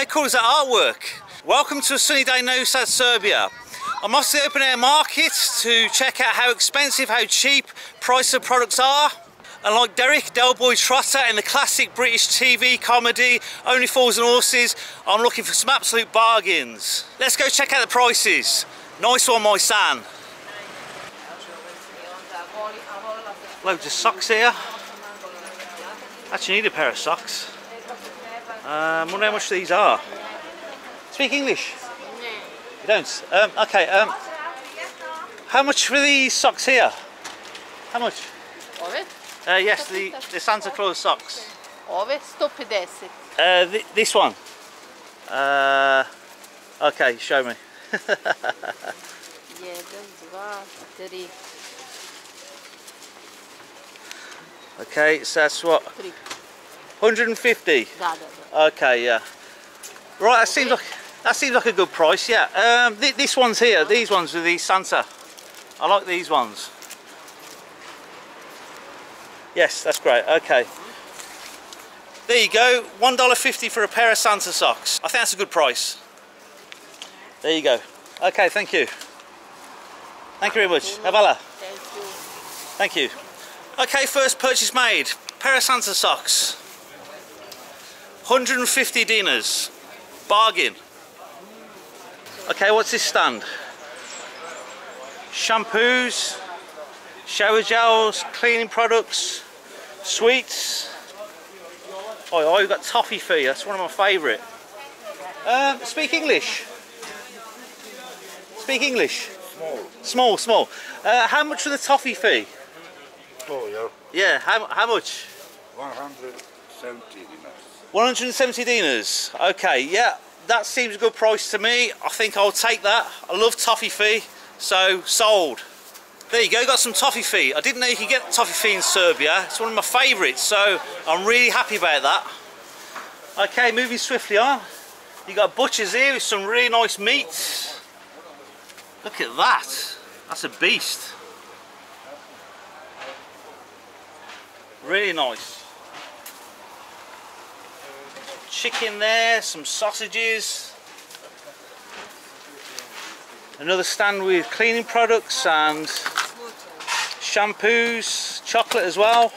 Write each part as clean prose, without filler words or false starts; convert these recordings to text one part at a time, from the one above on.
headquarters at Artwork. Welcome to a sunny day in Novi Sad, Serbia. I'm off to the open air market to check out how expensive, how cheap price of products are. And like Derek, Del Boy Trotter in the classic British TV comedy, Only Fools and Horses, I'm looking for some absolute bargains. Let's go check out the prices. Nice one, my son. Loads of socks here. Actually need a pair of socks. I wonder how much these are. Speak English? No. You don't? Okay, how much for these socks here? How much? Yes, the Santa Claus socks. This one? Okay, show me. Okay, so that's what? 150? Okay, yeah. Right, that seems like a good price, yeah. This one's here, these ones with the Santa. I like these ones. Yes, that's great, okay. There you go, $1.50 for a pair of Santa socks. I think that's a good price. There you go. Okay, thank you. Thank you very much. Havala. Thank you. Okay, first purchase made. Pair of Santa socks. 150 dinars. Bargain. Okay, what's this stand? Shampoos, shower gels, cleaning products, sweets. Oh, you've got toffee for you. That's one of my favourite. Speak English. Speak English. Small. Small. How much for the toffee fee? Oh, yeah. Yeah, how much? 170 dinars. 170 dinars. Okay, yeah, that seems a good price to me. I think I'll take that. I love toffee fee, so sold. There you go, got some toffee fee. I didn't know you could get toffee fee in Serbia. It's one of my favourites, so I'm really happy about that. Okay, moving swiftly on. You got butchers here with some really nice meats. Look at that, that's a beast. Really nice. Chicken there, some sausages. Another stand with cleaning products and shampoos, chocolate as well.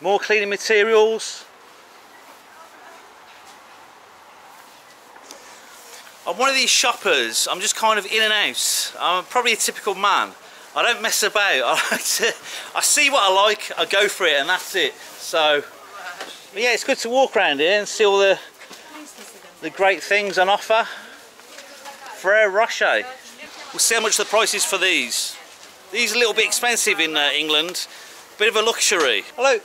More cleaning materials. I'm one of these shoppers, I'm just kind of in and out. I'm probably a typical man. I don't mess about. I see what I like, I go for it and that's it. So, yeah, it's good to walk around here and see all the great things on offer. Ferrero Rocher. We'll see how much the price is for these. These are a little bit expensive in England. Bit of a luxury. Hello,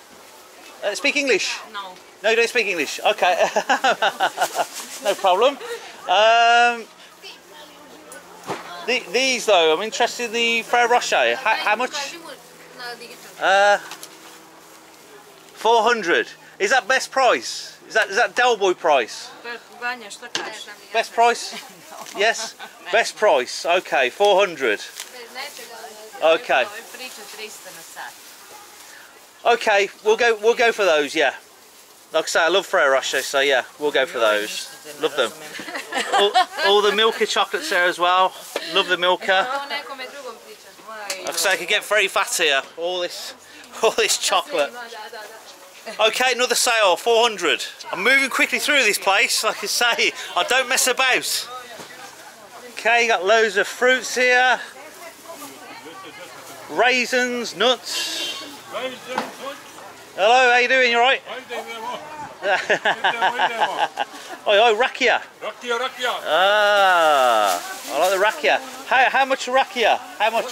speak English? No. No, you don't speak English? Okay, no problem. These though, I'm interested in the Ferrero Rocher. How much? 400. Is that best price? Is that Del Boy price? Best price? Yes. Best price. Okay, 400. Okay. Okay, we'll go for those. Yeah. Like I say, I love Ferrero Rocher, so yeah, we'll go for those. Love them. All the Milka chocolates there as well. Love the Milka. Like I say, I could get very fat here. All this chocolate. Okay, another sale, 400. I'm moving quickly through this place. Like I say, I don't mess about. Okay, got loads of fruits here. Raisins, nuts. Hello, how you doing? You alright? Oh, Rakija. Rakija. Ah, I like the Rakija. How much Rakija? How much?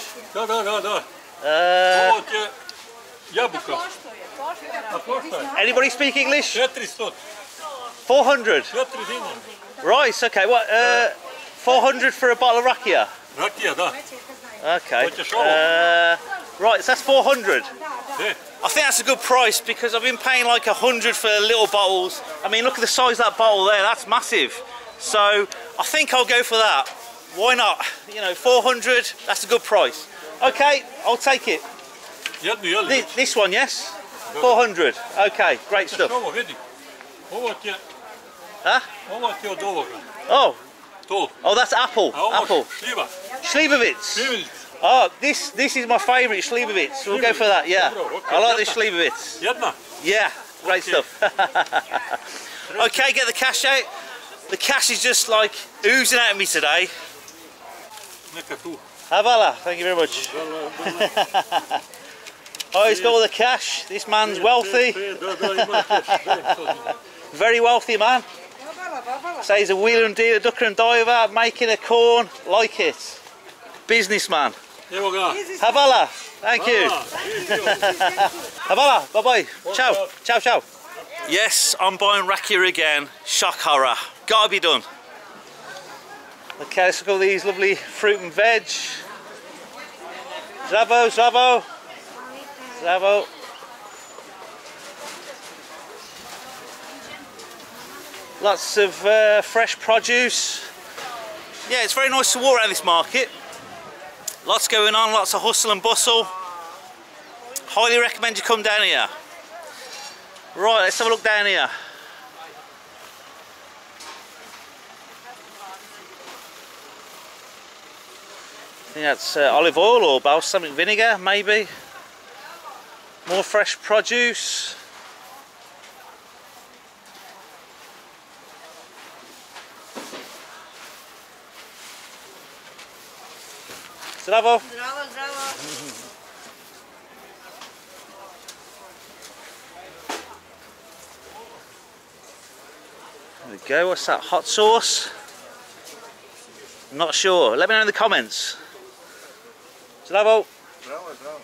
Anybody speak English? 400. Right, okay. What? 400 for a bottle of Rakija? Rakija, da. Okay. Right, so that's 400. I think that's a good price because I've been paying like 100 for little bottles. I mean, look at the size of that bottle there, that's massive. So I think I'll go for that. Why not? You know, 400, that's a good price. Okay, I'll take it. This one, yes? 400. Okay, great stuff. Huh? Oh. Oh, that's apple. Apple. Šljivovica. Oh, this is my favourite, Šljivovica. We'll go for that, yeah. I like this Šljivovica. Yeah, great stuff. Okay, get the cash out. The cash is just like oozing out of me today. Havala, thank you very much. Oh, he's got all the cash. This man's wealthy. Very wealthy man. Say he's a wheeler and dealer, ducker and diver, making a corn like it. Businessman. Havala, thank you. Havala, bye bye. Ciao, ciao, ciao. Yes, I'm buying Rakija again. Shock horror. Gotta be done. Okay, let's look at all these lovely fruit and veg. Zdravo, zdravo. Zdravo. Lots of fresh produce. Yeah, it's very nice to walk around this market. Lots going on, lots of hustle and bustle. Highly recommend you come down here. Right, let's have a look down here. I think that's olive oil or balsamic vinegar, maybe. More fresh produce. Zdravo. Zdravo, zdravo. There we go, what's that, hot sauce? I'm not sure, let me know in the comments. Zdravo. Zdravo, zdravo.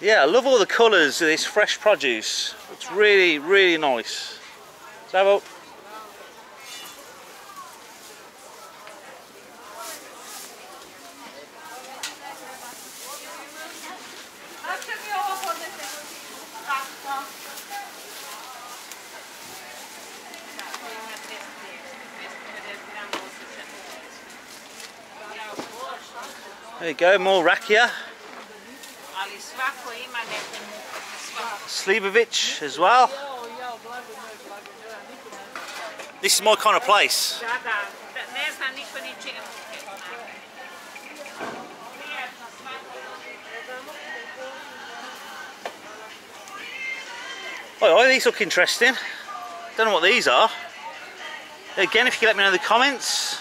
Yeah, I love all the colours of this fresh produce. It's really, really nice. Zdravo. There you go, more Rakija. Šljivovica as well. This is my kind of place. Oh, these look interesting. Don't know what these are. Again, if you can let me know in the comments.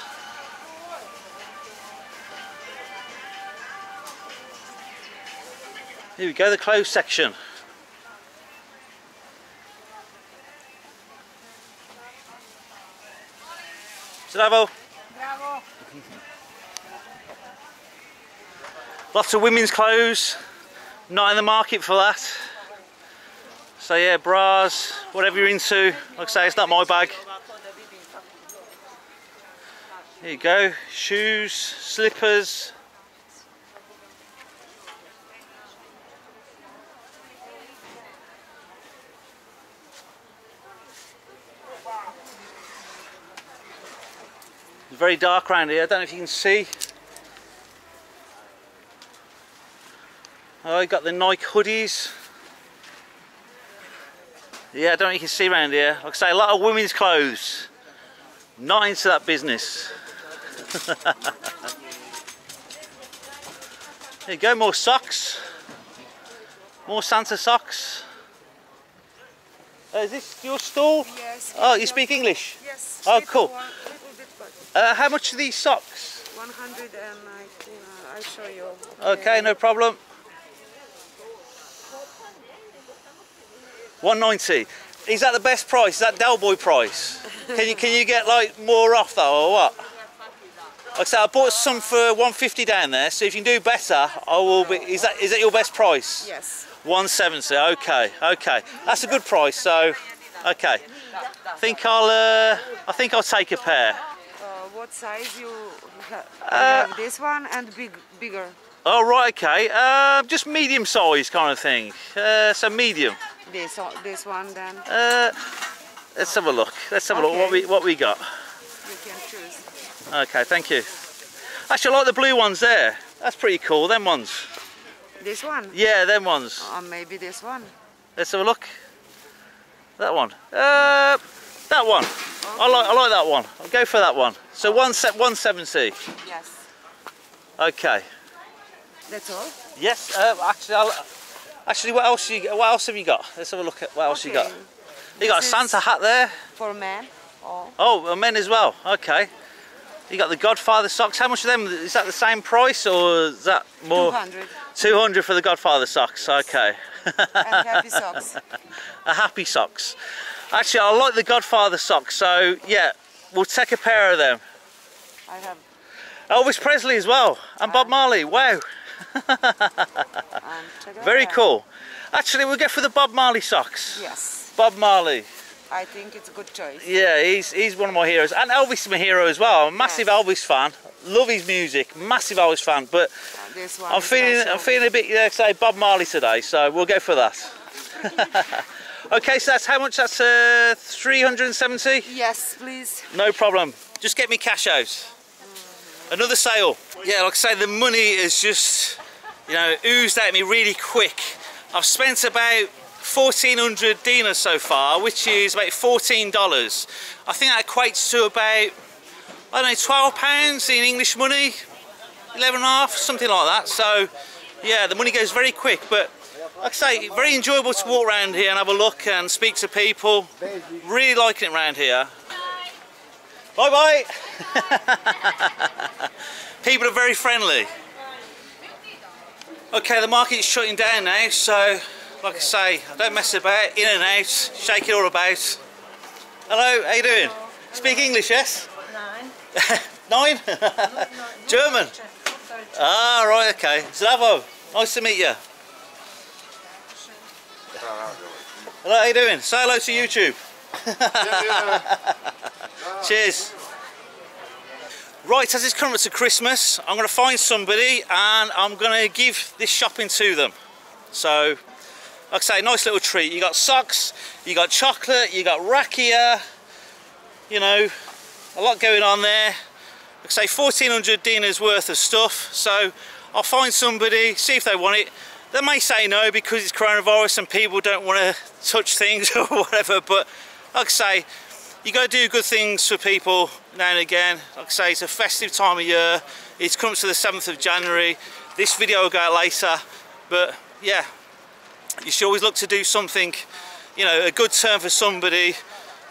Here we go, the clothes section. Zdravo. Bravo. Lots of women's clothes. Not in the market for that. So yeah, bras, whatever you're into. Like I say, it's not my bag. Here you go, shoes, slippers. Very dark around here, I don't know if you can see. Oh, you got the Nike hoodies. Yeah, I don't know if you can see around here. Like I say, a lot of women's clothes. Not into that business. There you go, more socks. More Santa socks. Is this your stall? Yes. Oh, you speak English? Yes. Oh, cool. How much are these socks? 100 and I'll show you. Okay, no problem. 190. Is that the best price? Is that Del Boy price? Can you get like more off though or what? Like I said, I bought some for 150 down there, so if you can do better, I will be. Is that your best price? Yes. 170. Okay, okay. That's a good price. So, okay. I think I'll take a pair. What size you have? This one and bigger. Oh right, okay. Just medium size kind of thing. So medium. This one then. Let's have a look. Let's have a look what we got. You can choose. Okay, thank you. Actually, I like the blue ones there. That's pretty cool, them ones. This one? Yeah, them ones. Or maybe this one. Let's have a look. That one. That one. Okay. I like that one. I'll go for that one. So 170. Yes. Okay. That's all? Yes. Actually, what else have you got? Let's have a look at what else you got. You got a Santa hat there. For men. Or... Oh, men as well. Okay. You got the Godfather socks. How much of them? Is that the same price or is that more? 200. 200 for the Godfather socks. Yes. Okay. And happy socks. Happy socks. Actually, I like the Godfather socks, so yeah, we'll take a pair of them. I have. Elvis Presley as well, and Bob Marley. Wow. Very cool. Actually, we'll go for the Bob Marley socks. Yes. Bob Marley. I think it's a good choice. Yeah, he's one of my heroes, and Elvis my hero as well. I'm a massive Elvis fan. Love his music. Massive Elvis fan. But this one I'm feeling a bit say Bob Marley today, so we'll go for that. Okay, so that's how much? That's 370. Yes, please. No problem. Just get me cash out. Another sale. Yeah, like I say, the money is just, you know, oozed out of me really quick. I've spent about 1,400 dinars so far, which is about $14. I think that equates to about, I don't know, £12 in English money, 11.5, something like that. So, yeah, the money goes very quick, but like I say, very enjoyable to walk around here and have a look and speak to people. Really liking it around here. Bye bye! People are very friendly. Okay, the market's shutting down now, so like I say, I don't mess about, in and out, shake it all about. Hello, how you doing? Hello. Speak English, yes? 9. 9? German? Ah, right, okay. Zdravo, nice to meet you. Hello, how you doing? Say hello to YouTube. Cheers. Right, as it's coming to Christmas, I'm going to find somebody and I'm going to give this shopping to them. So, like I say, nice little treat. You got socks, you got chocolate, you got Rakija, you know, a lot going on there. Like I say, 1,400 dinars worth of stuff. So, I'll find somebody, see if they want it. They may say no because it's coronavirus and people don't want to touch things or whatever, but like I say, you got to do good things for people now and again. Like I say, it's a festive time of year. It's come to the 7th of January. This video will go out later, but yeah, you should always look to do something, you know, a good turn for somebody,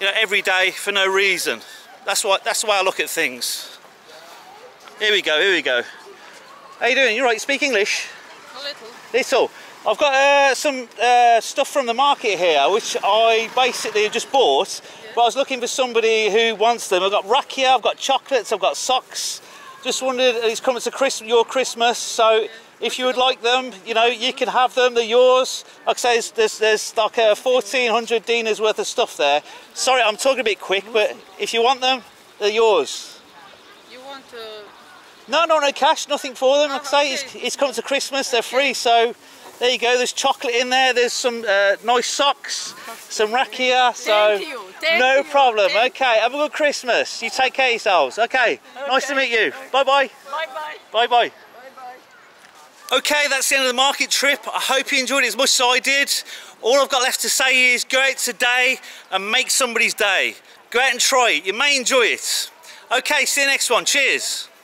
you know, every day for no reason. That's the way I look at things. Here we go, here we go. How you doing? You right? Speak English? A little. Little. I've got some stuff from the market here, which I basically just bought, but I was looking for somebody who wants them. I've got Rakija, I've got chocolates, I've got socks. Just wondered, it's coming to Christmas, your Christmas, so if you would like them, you know, you can have them, they're yours. Like I say, there's like 1,400 dinars worth of stuff there. Sorry, I'm talking a bit quick, but if you want them, they're yours. You want to... No cash, nothing for them. Like I say, it's come to Christmas, they're free, so there you go. There's chocolate in there, there's some nice socks, some Rakija, so no problem. Okay, have a good Christmas. You take care of yourselves. Okay, nice to meet you. Bye-bye. Bye-bye. Bye-bye. Okay, that's the end of the market trip. I hope you enjoyed it as much as I did. All I've got left to say is go out today and make somebody's day. Go out and try it. You may enjoy it. Okay, see you next one. Cheers.